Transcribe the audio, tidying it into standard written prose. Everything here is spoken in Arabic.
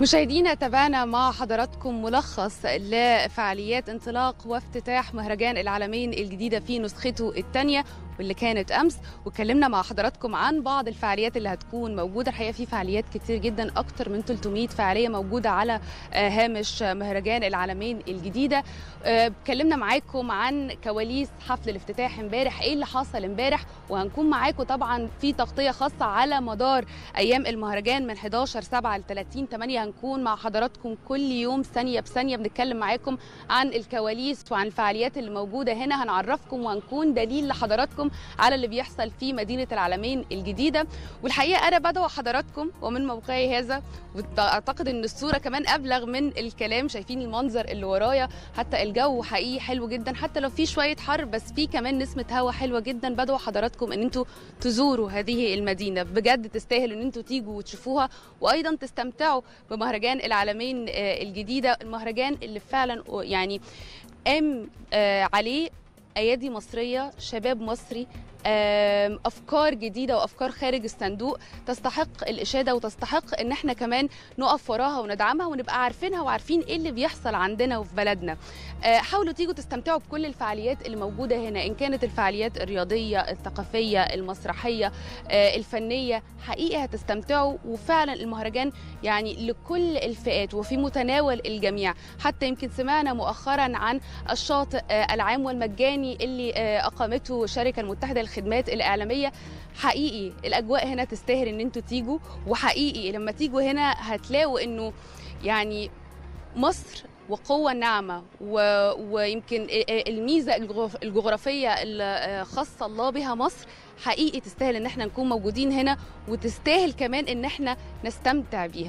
مشاهدينا، تابعنا مع حضراتكم ملخص لفعاليات انطلاق وافتتاح مهرجان العلمين الجديدة في نسخته الثانية واللي كانت امس، واتكلمنا مع حضراتكم عن بعض الفعاليات اللي هتكون موجوده. الحقيقه في فعاليات كتير جدا، اكتر من 300 فعاليه موجوده على هامش مهرجان العلمين الجديده. اتكلمنا معاكم عن كواليس حفل الافتتاح امبارح، ايه اللي حصل امبارح، وهنكون معاكم طبعا في تغطيه خاصه على مدار ايام المهرجان من 11/7 ل 30/8. هنكون مع حضراتكم كل يوم ثانيه بثانيه بنتكلم معاكم عن الكواليس وعن الفعاليات اللي موجوده هنا، هنعرفكم وهنكون دليل لحضراتكم على اللي بيحصل في مدينة العلمين الجديدة. والحقيقة أنا بدعو حضراتكم ومن موقعي هذا، وأعتقد أن الصورة كمان أبلغ من الكلام، شايفين المنظر اللي ورايا، حتى الجو حقيقي حلو جدا، حتى لو في شوية حر بس في كمان نسمة هوا حلوة جدا. بدعو حضراتكم أن انتوا تزوروا هذه المدينة، بجد تستاهل أن انتوا تيجوا وتشوفوها، وأيضا تستمتعوا بمهرجان العلمين الجديدة، المهرجان اللي فعلا يعني قام عليه أيادي مصرية، شباب مصري، أفكار جديدة وأفكار خارج الصندوق تستحق الإشادة وتستحق إن احنا كمان نقف وراها وندعمها ونبقى عارفينها وعارفين إيه اللي بيحصل عندنا وفي بلدنا. حاولوا تيجوا تستمتعوا بكل الفعاليات اللي موجودة هنا، إن كانت الفعاليات الرياضية، الثقافية، المسرحية، الفنية، حقيقة هتستمتعوا. وفعلا المهرجان يعني لكل الفئات وفي متناول الجميع، حتى يمكن سمعنا مؤخرا عن الشاطئ العام والمجاني اللي أقامته الشركة المتحدة الخدمات الإعلامية. حقيقي الأجواء هنا تستاهل إن انتوا تيجوا، وحقيقي لما تيجوا هنا هتلاقوا إنه يعني مصر وقوة ناعمة، ويمكن الميزة الجغرافية الخاصة الله بها مصر حقيقي تستاهل إن احنا نكون موجودين هنا، وتستاهل كمان إن احنا نستمتع بيها.